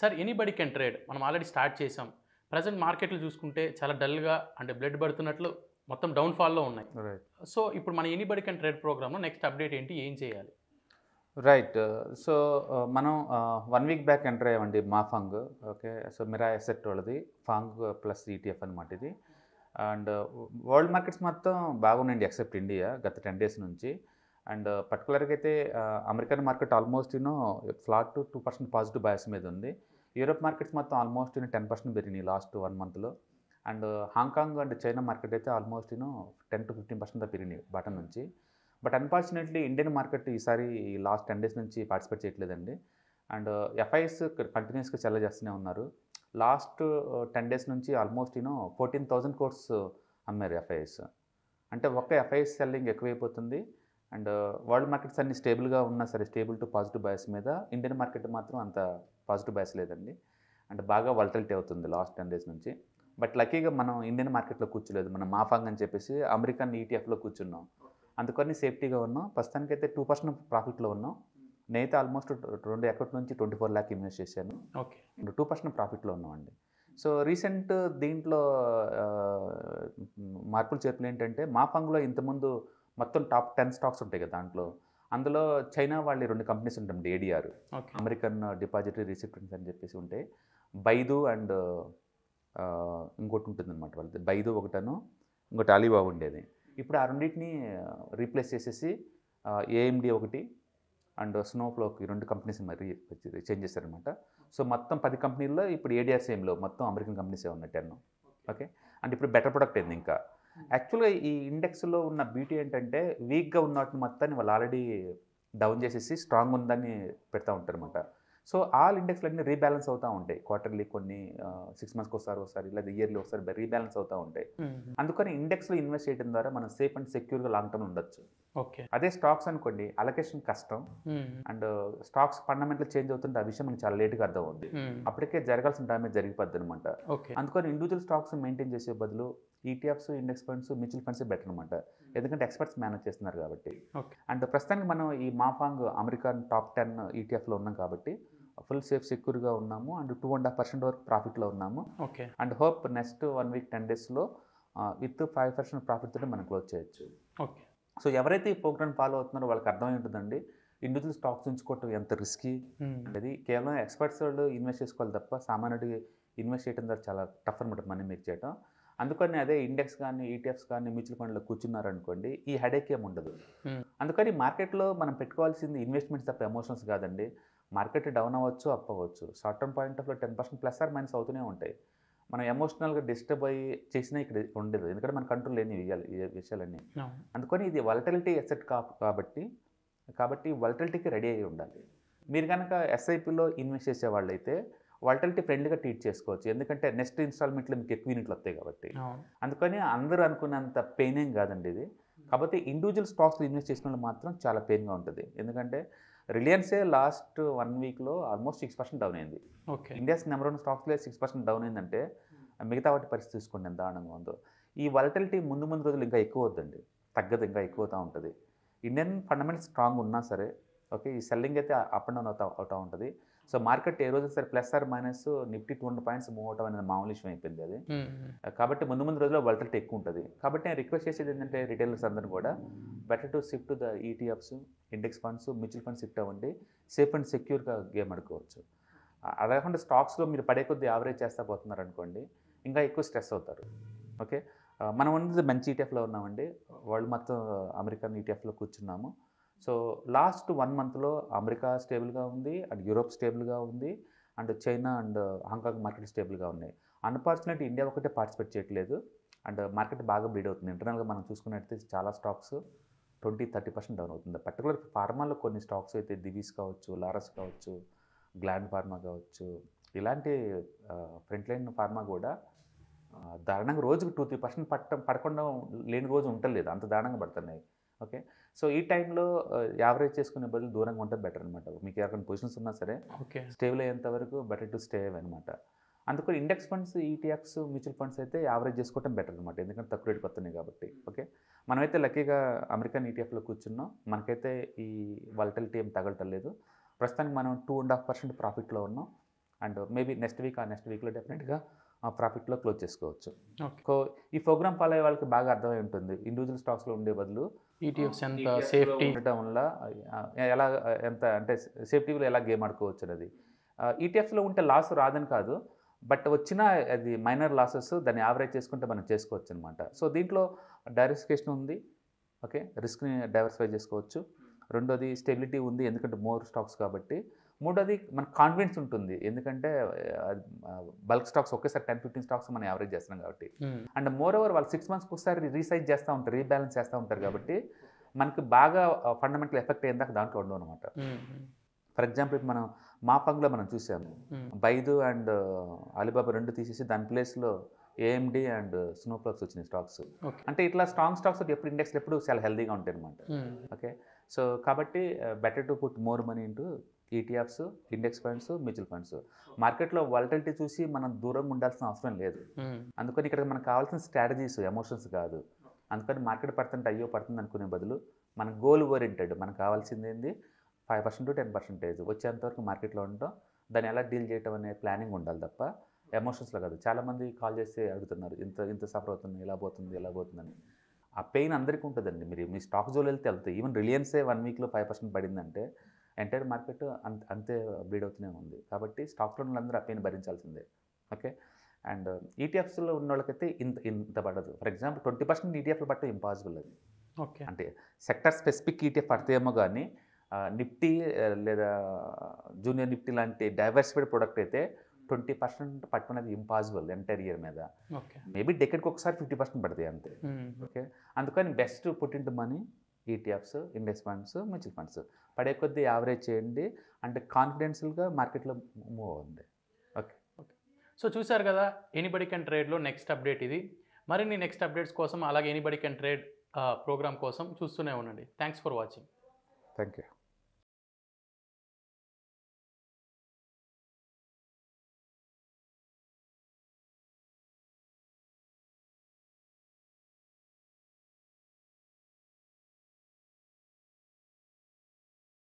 Sir anybody can trade మనం already start చేసాం. Present మార్కెట్లు చూసుకుంటే చాలా డల్గా అంటే బ్లడ్ పడుతున్నట్లు మొత్తం డౌన్ఫాల్లో ఉన్నాయి. సో ఇప్పుడు మన ఎనీబడి కెన్ ట్రేడ్ ప్రోగ్రామ్లో నెక్స్ట్ అప్డేట్ ఏంటి, ఏం చేయాలి? రైట్, సో మనం 1 వీక్ బ్యాక్ ఎంటర్ అయ్యామండి మా ఫంగ్. ఓకే, సో మిరా ఎసెట్ వాళ్ళది ఫంగ్ ప్లస్ ఈటీఎఫ్ అనమాట ఇది. అండ్ వరల్డ్ మార్కెట్స్ మొత్తం బాగున్నాయండి ఎక్సెప్ట్ ఇండియా గత 10 డేస్ నుంచి. అండ్ పర్టికులర్గా అయితే American market almost you know flat to 2% positive bias మీద ఉంది. యూరోప్ మార్కెట్స్ మొత్తం ఆల్మోస్ట్ యూనో 10% పెరిగినాయి లాస్ట్ 1 మంత్లో. And Hong Kong and China market అయితే ఆల్మోస్ట్ యూనో 10 to 15% పెరిగినాయి బాటమ్ నుంచి. బట్ అన్ఫార్చునేట్లీ ఇండియన్ మార్కెట్ ఈసారి లాస్ట్ 10 డేస్ నుంచి పార్టిసిపేట్ చేయట్లేదండి. అండ్ ఎఫ్ఐఎస్ కంటిన్యూస్గా చెల్ల చేస్తూనే ఉన్నారు. లాస్ట్ 10 డేస్ నుంచి ఆల్మోస్ట్ యూనో 14,000 crores అమ్మారు ఎఫ్ఐఎస్. అంటే ఒక్క ఎఫ్ఐఎస్ సెల్లింగ్ ఎక్కువైపోతుంది. అండ్ వరల్డ్ మార్కెట్స్ అన్ని స్టేబుల్గా ఉన్నా సరే స్టేబుల్ టు పాజిటివ్ బయాస్ మీద ఇండియన్ మార్కెట్ మాత్రం అంత పాజిటివ్ బయాస్ లేదండి. అండ్ బాగా వాలటిలిటీ అవుతుంది లాస్ట్ 10 డేస్ నుంచి. బట్ లక్కీగా మనం ఇండియన్ మార్కెట్లో కూర్చోలేదు, మనం మాఫాంగ్ అని చెప్పేసి అమెరికన్ ఈటీఎఫ్లో కూర్చున్నాం. అందుకని సేఫ్టీగా ఉన్నాం. ప్రస్తుతానికైతే 2% ప్రాఫిట్లో ఉన్నాం. నేనైతే ఆల్మోస్ట్ 2 అకౌంట్ నుంచి 24 lakh ఇన్వెస్ట్ చేశాను. ఓకే, 2% ప్రాఫిట్లో ఉన్నామండి. సో రీసెంట్ దీంట్లో మార్పులు చేర్పులు ఏంటంటే మాఫాంగ్లో ఇంతకుముందు మొత్తం టాప్ 10 స్టాక్స్ ఉంటాయి కదా, దాంట్లో అందులో చైనా వాళ్ళు 2 కంపెనీస్ ఉంటాయండి ADR, అమెరికన్ డిపాజిటరీ రిసిప్టెంట్స్ అని చెప్పేసి ఉంటాయి. బైదు అండ్ ఇంకోటి ఉంటుంది అనమాట వాళ్ళది, బైదు ఒకటను ఇంకోటి అలీబాబా ఉండేది. ఇప్పుడు ఆ రెండింటిని రీప్లేస్ చేసేసి AMD ఒకటి అండ్ స్నోఫ్లోక్ ఈ 2 కంపెనీస్ మరి చేంజ్ చేశారనమాట. సో మొత్తం 10 కంపెనీల్లో ఇప్పుడు ADR సేమ్లో మొత్తం అమెరికన్ కంపెనీసే ఉన్నాయి 10. ఓకే, అంటే ఇప్పుడు బెటర్ ప్రొడక్ట్ అయింది. ఇంకా యాక్చువల్గా ఈ ఇండెక్స్లో ఉన్న బ్యూటీ ఏంటంటే వీక్గా ఉన్న వాటిని మొత్తాన్ని వాళ్ళు ఆల్రెడీ డౌన్ చేసేసి స్ట్రాంగ్ ఉందని పెడతా ఉంటారనమాట. సో ఆల్ ఇండెక్స్లన్నీ రీబ్యాలెన్స్ అవుతూ ఉంటాయి క్వార్టర్లీ, కొన్ని 6 months ఒకసారి, లేదా ఇయర్లీ ఒకసారి రీబ్యాలెన్స్ అవుతూ ఉంటాయి. అందుకని ఇండెక్స్లో ఇన్వెస్ట్ చేయడం ద్వారా మనం సేఫ్ అండ్ సెక్యూర్గా లాంగ్ టర్మ్ ఉండొచ్చు. ఓకే, అదే స్టాక్స్ అనుకోండి అలొకేషన్ కష్టం. అండ్ స్టాక్స్ ఫండమెంటల్ చేంజ్ అవుతుంటే ఆ విషయం మనకు చాలా లేట్గా అర్థం అవుతుంది. అప్పటికే జరగాల్సిన డ్యామేజ్ జరిగిపోద్ది అనమాట. అందుకని ఇండివిజువల్ స్టాక్స్ మెయింటైన్ చేసే బదులు ETFs, index funds, mutual funds better అనమాట. ఎందుకంటే ఎక్స్పర్ట్స్ మేనేజ్ చేస్తున్నారు కాబట్టి. అండ్ ప్రస్తుతానికి మనం ఈ మాఫాంగ్ అమెరికన్ టాప్ 10 ETF లో ఉన్నాం కాబట్టి ఫుల్ సేఫ్ సెక్యూర్గా ఉన్నాము. అండ్ 2.5% వరకు ప్రాఫిట్లో ఉన్నాము. Okay, and hope next 1 week 10 డేస్లో విత్ 5% ప్రాఫిట్తో మనం క్లోజ్ చేయొచ్చు. ఓకే, సో ఎవరైతే ఈ ప్రోగ్రామ్ ఫాలో అవుతున్నారో వాళ్ళకి అర్థమై ఉంటుందండి ఇండివిజువల్ స్టాక్స్ ఉంచుకోవటం ఎంత రిస్కీ అనేది. కేవలం ఎక్స్పర్ట్స్ వాళ్ళు ఇన్వెస్ట్ చేసుకోవాలి తప్ప సామాన్యుడికి ఇన్వెస్ట్ చేయడం ద్వారా చాలా టఫ్ అనమాట మనీ మేక్ చేయడం. అందుకని అదే ఇండెక్స్ కానీ ETFs కానీ మ్యూచువల్ ఫండ్లో కూర్చున్నారనుకోండి ఈ హెడేక్ ఏమి ఉండదు. అందుకని మార్కెట్లో మనం పెట్టుకోవాల్సింది ఇన్వెస్ట్మెంట్స్ తప్ప ఎమోషన్స్ కాదండి. మార్కెట్ డౌన్ అవ్వచ్చు, అప్ అవ్వచ్చు, షార్ట్ టర్మ్ పాయింట్ ఆఫ్లో 10% ప్లస్ ఆర్ మైనస్ అవుతూనే ఉంటాయి. మనం ఎమోషనల్గా డిస్టర్బ్ అయ్యి చేసినా ఇక్కడ ఉండదు, ఎందుకంటే మన కంట్రోల్ లేని విషయాలన్నీ. అందుకని ఇది వాలటిలిటీ అసెట్ కాబట్టి వాలటిలిటీకి రెడీ అయ్యి ఉండాలి. మీరు కనుక SIPలో ఇన్వెస్ట్ చేసే వాళ్ళైతే వాలటిలిటీ ఫ్రెండ్లీగా ట్రీట్ చేసుకోవచ్చు, ఎందుకంటే నెక్స్ట్ ఇన్స్టాల్మెంట్లో మీకు ఎక్కువ యూనిట్లు వస్తాయి కాబట్టి. అందుకని అందరూ అనుకున్నంత పెయిన్ ఏం కాదండి ఇది. కాబట్టి ఇండివిజువల్ స్టాక్స్లో ఇన్వెస్ట్ చేసిన వాళ్ళు మాత్రం చాలా పెయిన్గా ఉంటుంది. ఎందుకంటే రిలయన్సే లాస్ట్ 1 వీక్లో ఆల్మోస్ట్ 6% డౌన్ అయింది. ఓకే, ఇండియాస్ నెంబర్ 1 స్టాక్స్లో 6% డౌన్ అయిందంటే మిగతా వాటి పరిస్థితి చూసుకోండి ఎంత దారుణంగా ఉందో. ఈ వాలటిలిటీ ముందు రోజులు ఇంకా ఎక్కువ అవుతుందండి, తగ్గదు, ఇంకా ఎక్కువ అవుతూ ఉంటుంది. ఇండియన్ ఫండమెంటల్స్ స్ట్రాంగ్ ఉన్నా సరే ఓకే ఈ సెల్లింగ్ అయితే అప్ అండ్ డౌన్ అవుతూ ఉంటుంది. సో మార్కెట్ ఏ రోజు సరే plus or minus Nifty 200 points move అవటం అనేది మామూలు విషయం అయిపోయింది అది. కాబట్టి ముందు రోజుల్లో వాలటిలిటీ ఎక్కువ ఉంటుంది. కాబట్టి నేను రిక్వెస్ట్ చేసేది ఏంటంటే రిటైలర్స్ అందరూ కూడా better to shift the ETFs, index funds, mutual funds shift అవ్వండి. సేఫ్ అండ్ సెక్యూర్గా గేమ్ ఆడుకోవచ్చు. అలా కాకుండా స్టాక్స్లో మీరు పడే కొద్ది యావరేజ్ చేస్తా పోతున్నారు అనుకోండి ఇంకా ఎక్కువ స్ట్రెస్ అవుతారు. ఓకే, మనం ఉన్నది మంచి ETF లో ఉన్నామండి. వరల్డ్ మొత్తం అమెరికన్ ETF లో కూర్చున్నాము. సో లాస్ట్ 1 monthలో అమెరికా స్టేబుల్గా ఉంది, అండ్ యూరోప్ స్టేబుల్గా ఉంది, and China and Hong Kong market స్టేబుల్గా ఉన్నాయి. అన్ఫార్చునేట్ ఇండియా ఒకటే పార్టిసిపేట్ చేయట్లేదు. అండ్ మార్కెట్ బాగా బ్లీడ్ అవుతుంది. ఇంటర్నల్గా మనం చూసుకున్నట్టయితే చాలా స్టాక్స్ 20-30% డౌన్ అవుతుంది. పర్టికులర్ ఫార్మాలో కొన్ని స్టాక్స్ అయితే దివిస్ కావచ్చు, లారస్ కావచ్చు, గ్లాండ్ ఫార్మా కావచ్చు, ఇలాంటి ఫ్రంట్లైన్ ఫార్మా కూడా దారుణంగా రోజుకు 2-3% పడకుండా లేని రోజు ఉండలేదు, అంత దారుణంగా పడుతున్నాయి. ఓకే, సో ఈ టైంలో యావరేజ్ చేసుకునే బదులు దూరంగా ఉంటే బెటర్ అనమాట. మీకు ఎవరికైనా పొజిషన్స్ ఉన్నా సరే స్టేబుల్ అయ్యేంత వరకు బెటర్ టు స్టే అనమాట. అందుకని index funds, ETFs, mutual funds అయితే యావరేజ్ చేసుకోవటం బెటర్ అనమాట, ఎందుకంటే తక్కువ రేటుకి వస్తున్నాయి కాబట్టి. ఓకే, మనమైతే లక్కీగా అమెరికన్ ETF లో కూర్చున్నాం. మనకైతే ఈ వాలటిలిటీ ఏం తగలటం లేదు. ప్రస్తుతానికి మనం 2.5% ప్రాఫిట్లో ఉన్నాం. and maybe next week or next week lo definitely ga profit lo close chesukovachu. So ee program follow ayye valiki baaga ardhamai untundi. Individual stocks lo unde badalu ETFs enta safety untam la ela enta ante safety lo ela game adukovachu anadi. ETFs lo unte loss raadani kaadu, but వచ్చిన అది minor losses దాన్ని average చేసుకుంటే మనం చేసుకోవచ్చు అనమాట. So దీంట్లో diversification ఉంది, okay, రిస్క్ని diversify చేసుకోవచ్చు. రెండోది స్టెబిలిటీ ఉంది, ఎందుకంటే మోర్ స్టాక్స్ కాబట్టి. మూడోది మనకు కాన్ఫిడెన్స్ ఉంటుంది, ఎందుకంటే బల్క్ స్టాక్స్ ఒకేసారి 10-15 స్టాక్స్ మనం యావరేజ్ చేస్తున్నాం కాబట్టి. అండ్ మోర్ ఓవర్ వాళ్ళు 6 months ఒకసారి రీసైజ్ చేస్తూ ఉంటారు, రీబ్యాలెన్స్ చేస్తూ ఉంటారు కాబట్టి మనకి బాగా ఫండమెంటల్ ఎఫెక్ట్ అయ్యేదాకా దాంట్లో ఉండవు అనమాట. ఫర్ ఎగ్జాంపుల్ మనం మాఫంగ్లో మనం చూసాము, బైదు అండ్ అలీబాబా రెండు తీసేసి దాని ప్లేస్లో ఏఎండి అండ్ స్నోఫ్లేక్స్ వచ్చిన స్టాక్స్. అంటే ఇట్లా స్ట్రాంగ్ స్టాక్స్ ఎప్పుడు ఇండెక్స్లో ఎప్పుడు చాలా హెల్దీగా ఉంటాయి అనమాట. ఓకే, సో కాబట్టి better to put more money into ETFs, index funds, mutual funds. మార్కెట్లో వాలటిలిటీ చూసి మనం దూరంగా ఉండాల్సిన అవసరం లేదు. అందుకని ఇక్కడ మనకు కావాల్సిన స్ట్రాటజీస్, ఎమోషన్స్ కాదు. అందుకని మార్కెట్ పడుతుంటే అయ్యో పడుతుంది అనుకునే బదులు మన గోల్ ఓరియంటెడ్, మనకు కావాల్సింది ఏంది 5% to 10% వచ్చేంతవరకు మార్కెట్లో ఉండటం, దాన్ని ఎలా డీల్ చేయటం అనే ప్లానింగ్ ఉండాలి తప్ప ఎమోషన్స్లో కాదు. చాలామంది కాల్ చేసి అడుగుతున్నారు ఇంత సఫర్ అవుతుంది, ఇలా పోతుంది ఎలా పోతుందని. ఆ పెయిన్ అందరికీ ఉంటుందండి. మీరు మీ స్టాక్ జోలు వెళ్తే వెళ్తాయి. ఈవెన్ రిలయన్సే 1 weekలో 5% పడిందంటే ఎంటైర్ మార్కెట్ అంతే బ్లీడ్ అవుతూనే ఉంది. కాబట్టి స్టాక్లో ఉన్నందరూ ఆ పెయిన్ భరించాల్సిందే. ఓకే, అండ్ ఈటీఎఫ్స్లో ఉన్న వాళ్ళకైతే ఇంత పడదు. ఫర్ ఎగ్జాంపుల్ 20% ఈటీఎఫ్లు పట్టడం ఇంపాసిబుల్ అది. ఓకే, అంటే సెక్టర్ స్పెసిఫిక్ ఈటీఎఫ్ పడతాయేమో కానీ నిఫ్టీ లేదా జూనియర్ నిఫ్టీ లాంటి డైవర్సిఫైడ్ ప్రోడక్ట్ అయితే 20% పట్టుకునేది ఇంపాసిబుల్ ఎంటైర్ ఇయర్ మీద. మేబీ డెకెడ్కి ఒకసారి 50% పడుతుంది అంతే. ఓకే, అందుకని best put in to money ETFs, index funds, mutual funds. పడే కొద్దీ యావరేజ్ చేయండి అంటే కాన్ఫిడెన్షియల్గా మార్కెట్లో మూవ్ అవుతుంది. ఓకే ఓకే, సో చూసారు కదా ఎనీబడి కెన్ ట్రేడ్లో నెక్స్ట్ అప్డేట్ ఇది. మరిన్ని నెక్స్ట్ అప్డేట్స్ కోసం అలాగే ఎనీబడి కెన్ ట్రేడ్ ప్రోగ్రామ్ కోసం చూస్తూనే ఉండండి. Thanks for watching. Thank you.